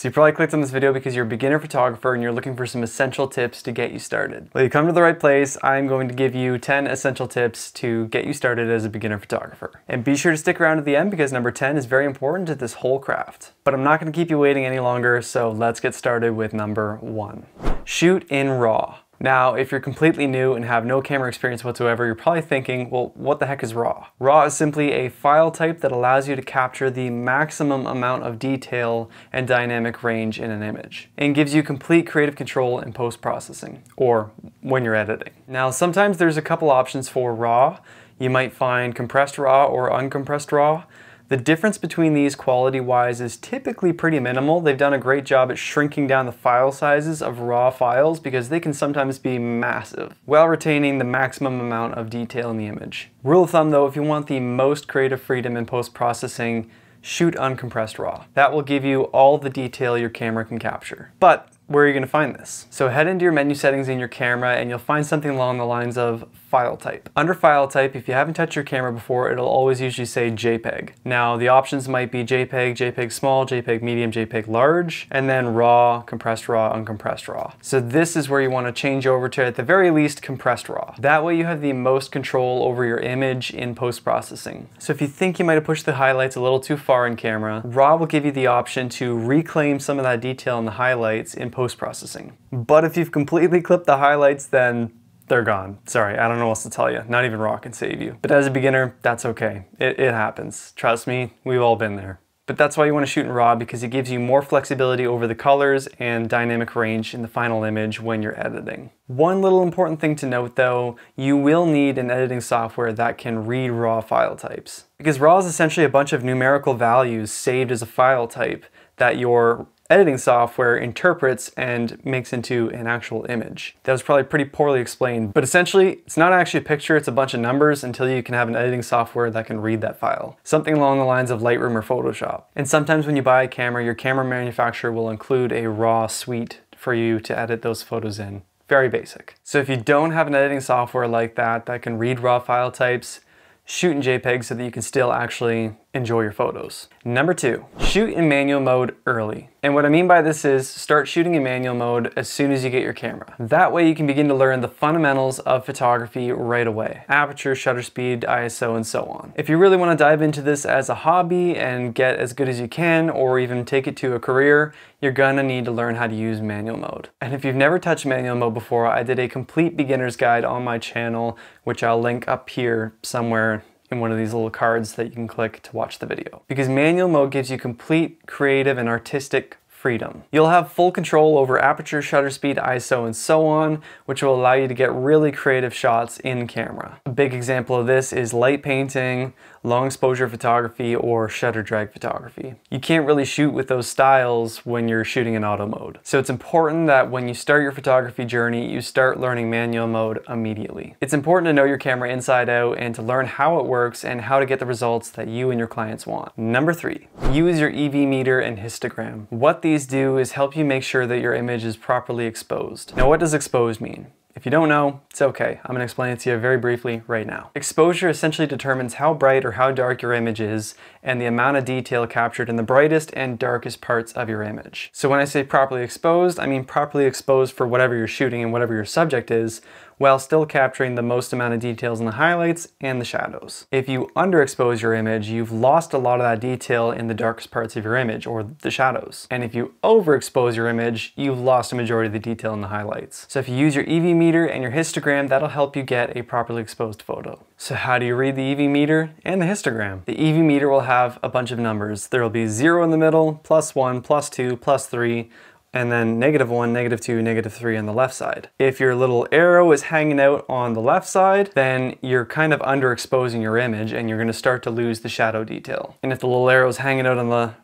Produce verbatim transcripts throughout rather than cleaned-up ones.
So you probably clicked on this video because you're a beginner photographer and you're looking for some essential tips to get you started. Well, you come to the right place. I'm going to give you ten essential tips to get you started as a beginner photographer. And be sure to stick around to the end because number ten is very important to this whole craft. But I'm not going to keep you waiting any longer, so let's get started with number one. Shoot in RAW. Now, if you're completely new and have no camera experience whatsoever, you're probably thinking, well, what the heck is RAW? RAW is simply a file type that allows you to capture the maximum amount of detail and dynamic range in an image, and gives you complete creative control in post-processing, or when you're editing. Now, sometimes there's a couple options for RAW. You might find compressed RAW or uncompressed RAW. The difference between these quality-wise is typically pretty minimal. They've done a great job at shrinking down the file sizes of RAW files because they can sometimes be massive, while retaining the maximum amount of detail in the image. Rule of thumb though, if you want the most creative freedom in post-processing, shoot uncompressed RAW. That will give you all the detail your camera can capture. But where are you going to find this? So head into your menu settings in your camera and you'll find something along the lines of file type. Under file type, if you haven't touched your camera before, it'll always usually say JPEG. Now the options might be JPEG, JPEG small, JPEG medium, JPEG large, and then RAW, compressed RAW, uncompressed RAW. So this is where you want to change over to, at the very least, compressed RAW. That way you have the most control over your image in post-processing. So if you think you might have pushed the highlights a little too far in camera, RAW will give you the option to reclaim some of that detail in the highlights in post-processing. But if you've completely clipped the highlights, then they're gone. Sorry, I don't know what else to tell you. Not even RAW can save you. But as a beginner, that's okay. It, it happens. Trust me, we've all been there. But that's why you want to shoot in RAW, because it gives you more flexibility over the colors and dynamic range in the final image when you're editing. One little important thing to note though, you will need an editing software that can read RAW file types. Because RAW is essentially a bunch of numerical values saved as a file type that your editing software interprets and makes into an actual image. That was probably pretty poorly explained, but essentially it's not actually a picture, it's a bunch of numbers until you can have an editing software that can read that file. Something along the lines of Lightroom or Photoshop. And sometimes when you buy a camera, your camera manufacturer will include a RAW suite for you to edit those photos in. Very basic. So if you don't have an editing software like that, that can read RAW file types, shoot in JPEG so that you can still actually enjoy your photos. Number two, shoot in manual mode early. And what I mean by this is start shooting in manual mode as soon as you get your camera. That way you can begin to learn the fundamentals of photography right away. Aperture, shutter speed, I S O, and so on. If you really want to dive into this as a hobby and get as good as you can, or even take it to a career, you're gonna need to learn how to use manual mode. And if you've never touched manual mode before, I did a complete beginner's guide on my channel, which I'll link up here somewhere in one of these little cards that you can click to watch the video. Because manual mode gives you complete creative and artistic freedom. You'll have full control over aperture, shutter speed, I S O, and so on, which will allow you to get really creative shots in camera. A big example of this is light painting, long exposure photography, or shutter drag photography. You can't really shoot with those styles when you're shooting in auto mode. So it's important that when you start your photography journey, you start learning manual mode immediately. It's important to know your camera inside out and to learn how it works and how to get the results that you and your clients want. Number three, use your E V meter and histogram. What the These do is help you make sure that your image is properly exposed. Now, what does exposed mean? If you don't know, it's okay. I'm gonna explain it to you very briefly right now. Exposure essentially determines how bright or how dark your image is and the amount of detail captured in the brightest and darkest parts of your image. So when I say properly exposed, I mean properly exposed for whatever you're shooting and whatever your subject is, while still capturing the most amount of details in the highlights and the shadows. If you underexpose your image, you've lost a lot of that detail in the darkest parts of your image, or the shadows. And if you overexpose your image, you've lost a majority of the detail in the highlights. So if you use your E V meter and your histogram, that'll help you get a properly exposed photo. So how do you read the E V meter and the histogram? The E V meter will have a bunch of numbers. There'll be zero in the middle, plus one, plus two, plus three, and then negative one, negative two, negative three on the left side. If your little arrow is hanging out on the left side, then you're kind of underexposing your image and you're gonna start to lose the shadow detail. And if the little arrow is hanging out on the,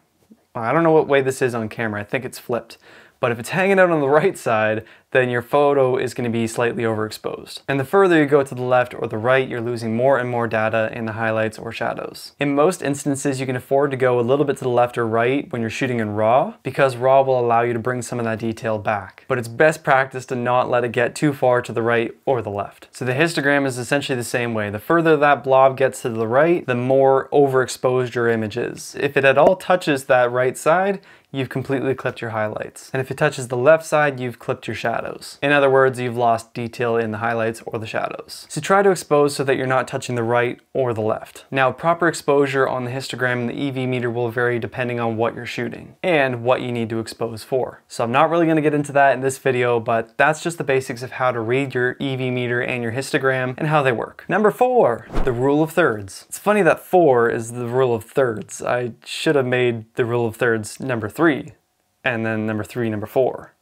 I don't know what way this is on camera, I think it's flipped, but if it's hanging out on the right side, then your photo is gonna be slightly overexposed. And the further you go to the left or the right, you're losing more and more data in the highlights or shadows. In most instances, you can afford to go a little bit to the left or right when you're shooting in RAW, because RAW will allow you to bring some of that detail back. But it's best practice to not let it get too far to the right or the left. So the histogram is essentially the same way. The further that blob gets to the right, the more overexposed your image is. If it at all touches that right side, you've completely clipped your highlights. And if it touches the left side, you've clipped your shadows. In other words, you've lost detail in the highlights or the shadows. So try to expose so that you're not touching the right or the left. Now, proper exposure on the histogram and the E V meter will vary depending on what you're shooting and what you need to expose for. So I'm not really gonna get into that in this video, but that's just the basics of how to read your E V meter and your histogram and how they work. Number four, the rule of thirds. It's funny that four is the rule of thirds. I should have made the rule of thirds number three, and then number three, number four.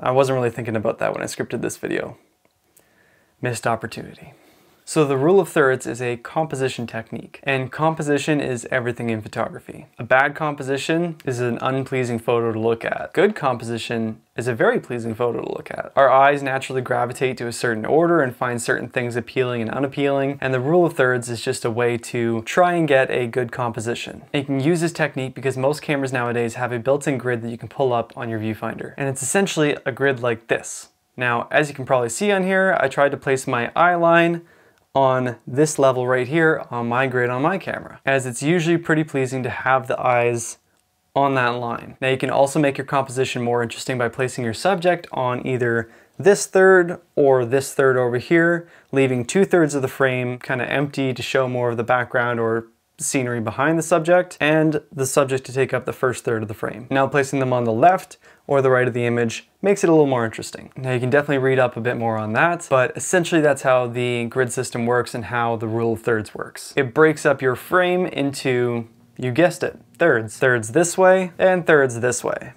I wasn't really thinking about that when I scripted this video. Missed opportunity. So the rule of thirds is a composition technique, and composition is everything in photography. A bad composition is an unpleasing photo to look at. Good composition is a very pleasing photo to look at. Our eyes naturally gravitate to a certain order and find certain things appealing and unappealing, and the rule of thirds is just a way to try and get a good composition. And you can use this technique because most cameras nowadays have a built-in grid that you can pull up on your viewfinder, and it's essentially a grid like this. Now, as you can probably see on here, I tried to place my eye line on this level right here on my grid on my camera, as it's usually pretty pleasing to have the eyes on that line. Now you can also make your composition more interesting by placing your subject on either this third or this third over here, leaving two thirds of the frame kind of empty to show more of the background or scenery behind the subject, and the subject to take up the first third of the frame. Now placing them on the left or the right of the image makes it a little more interesting. Now you can definitely read up a bit more on that, but essentially that's how the grid system works and how the rule of thirds works. It breaks up your frame into, you guessed it, thirds. Thirds this way and thirds this way.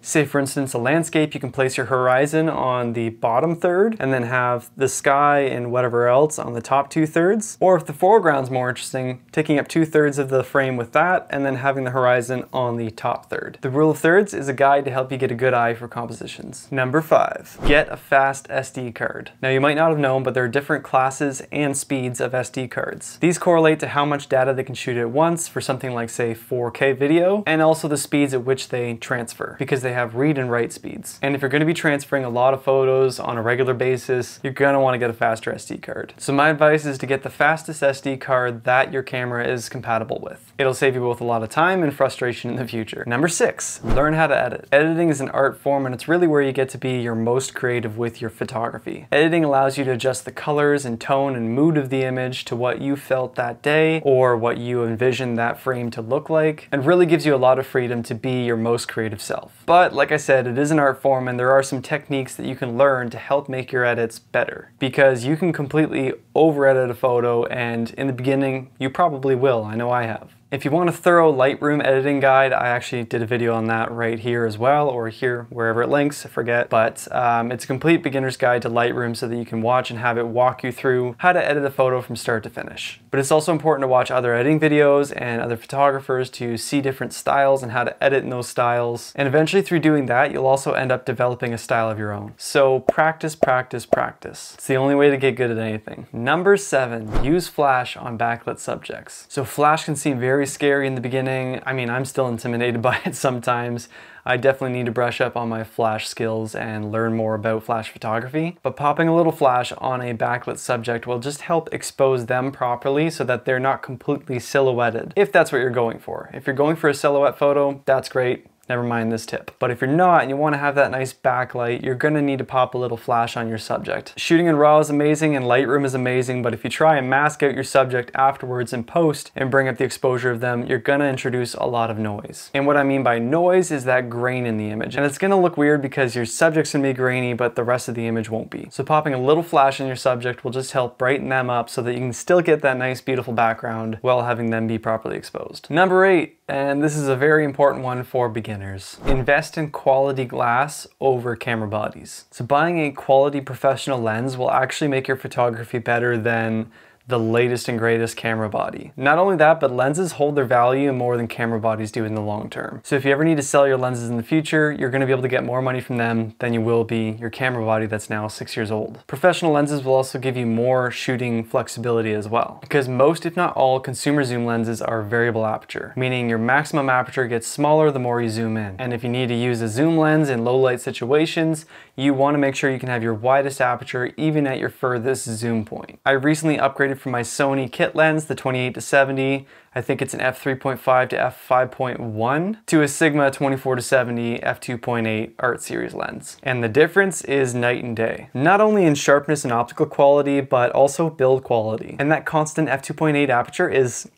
Say for instance a landscape, you can place your horizon on the bottom third and then have the sky and whatever else on the top two thirds. Or if the foreground's more interesting, taking up two thirds of the frame with that and then having the horizon on the top third. The rule of thirds is a guide to help you get a good eye for compositions. Number five, get a fast S D card. Now you might not have known, but there are different classes and speeds of S D cards. These correlate to how much data they can shoot at once for something like say four K video, and also the speeds at which they transfer, because they have have read and write speeds. And if you're going to be transferring a lot of photos on a regular basis, you're going to want to get a faster S D card. So my advice is to get the fastest S D card that your camera is compatible with. It'll save you both a lot of time and frustration in the future. Number six, learn how to edit. Editing is an art form, and it's really where you get to be your most creative with your photography. Editing allows you to adjust the colors and tone and mood of the image to what you felt that day or what you envisioned that frame to look like, and really gives you a lot of freedom to be your most creative self. But But like I said, it is an art form, and there are some techniques that you can learn to help make your edits better, because you can completely over edit a photo, and in the beginning you probably will. I know I have. If you want a thorough Lightroom editing guide, I actually did a video on that right here as well, or here, wherever it links, I forget. But um, it's a complete beginner's guide to Lightroom so that you can watch and have it walk you through how to edit a photo from start to finish. But it's also important to watch other editing videos and other photographers to see different styles and how to edit in those styles. And eventually through doing that, you'll also end up developing a style of your own. So practice, practice, practice. It's the only way to get good at anything. Number seven, use flash on backlit subjects. So flash can seem very Very scary in the beginning. I mean, I'm still intimidated by it sometimes. I definitely need to brush up on my flash skills and learn more about flash photography. But popping a little flash on a backlit subject will just help expose them properly so that they're not completely silhouetted, if that's what you're going for. If you're going for a silhouette photo, that's great. Never mind this tip. But if you're not and you want to have that nice backlight, you're going to need to pop a little flash on your subject. Shooting in RAW is amazing and Lightroom is amazing, but if you try and mask out your subject afterwards in post and bring up the exposure of them, you're going to introduce a lot of noise. And what I mean by noise is that grain in the image. And it's going to look weird because your subject's going to be grainy, but the rest of the image won't be. So popping a little flash on your subject will just help brighten them up so that you can still get that nice, beautiful background while having them be properly exposed. Number eight, and this is a very important one for beginners. Invest in quality glass over camera bodies. So buying a quality professional lens will actually make your photography better than the latest and greatest camera body. Not only that, but lenses hold their value more than camera bodies do in the long term. So if you ever need to sell your lenses in the future, you're gonna be able to get more money from them than you will be your camera body that's now six years old. Professional lenses will also give you more shooting flexibility as well, because most, if not all, consumer zoom lenses are variable aperture, meaning your maximum aperture gets smaller the more you zoom in. And if you need to use a zoom lens in low light situations, you wanna make sure you can have your widest aperture even at your furthest zoom point. I recently upgraded standard for my Sony kit lens, the twenty-eight to seventy. I think it's an f three point five to f five point one to a Sigma twenty-four to seventy f two point eight Art Series lens. And the difference is night and day, not only in sharpness and optical quality, but also build quality. And that constant f two point eight aperture is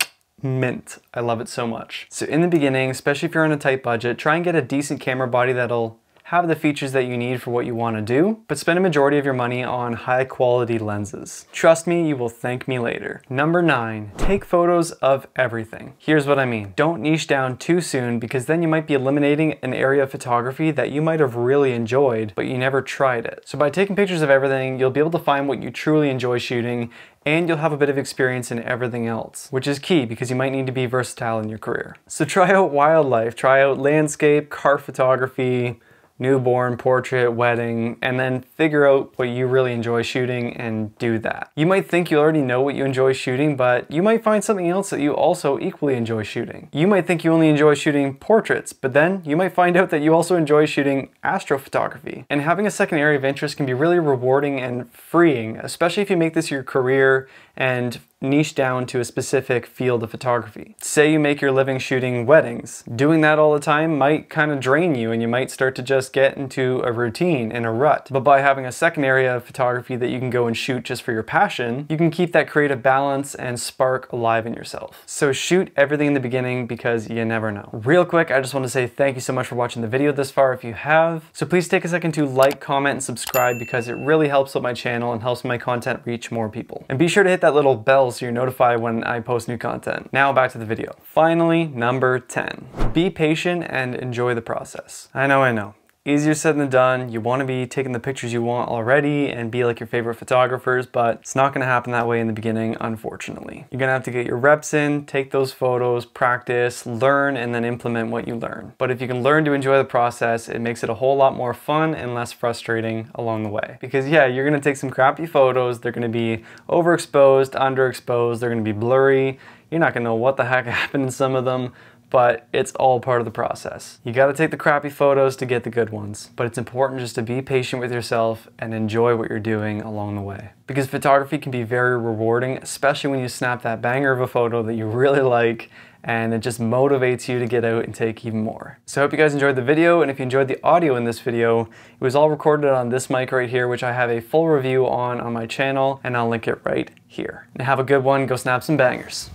mint. I love it so much. So in the beginning, especially if you're on a tight budget, try and get a decent camera body that'll have the features that you need for what you want to do, but spend a majority of your money on high quality lenses. Trust me, you will thank me later. Number nine, take photos of everything. Here's what I mean. Don't niche down too soon, because then you might be eliminating an area of photography that you might have really enjoyed, but you never tried it. So by taking pictures of everything, you'll be able to find what you truly enjoy shooting, and you'll have a bit of experience in everything else, which is key because you might need to be versatile in your career. So try out wildlife, try out landscape, car photography, newborn, portrait, wedding, and then figure out what you really enjoy shooting and do that. You might think you already know what you enjoy shooting, but you might find something else that you also equally enjoy shooting. You might think you only enjoy shooting portraits, but then you might find out that you also enjoy shooting astrophotography. And having a second area of interest can be really rewarding and freeing, especially if you make this your career and niche down to a specific field of photography. Say you make your living shooting weddings. Doing that all the time might kind of drain you, and you might start to just get into a routine and a rut. But by having a second area of photography that you can go and shoot just for your passion, you can keep that creative balance and spark alive in yourself. So shoot everything in the beginning, because you never know. Real quick, I just want to say thank you so much for watching the video this far if you have. So please take a second to like, comment, and subscribe, because it really helps out my channel and helps my content reach more people. And be sure to hit that little bell so you're notified when I post new content. Now back to the video. Finally, number ten. Be patient and enjoy the process. I know, I know. Easier said than done. You want to be taking the pictures you want already and be like your favorite photographers, but it's not going to happen that way in the beginning, unfortunately. You're going to have to get your reps in, take those photos, practice, learn, and then implement what you learn. But if you can learn to enjoy the process, it makes it a whole lot more fun and less frustrating along the way. Because yeah, you're going to take some crappy photos. They're going to be overexposed, underexposed. They're going to be blurry. You're not going to know what the heck happened in some of them, but it's all part of the process. You gotta take the crappy photos to get the good ones, but it's important just to be patient with yourself and enjoy what you're doing along the way. Because photography can be very rewarding, especially when you snap that banger of a photo that you really like, and it just motivates you to get out and take even more. So I hope you guys enjoyed the video, and if you enjoyed the audio in this video, it was all recorded on this mic right here, which I have a full review on on my channel, and I'll link it right here. Now have a good one, go snap some bangers.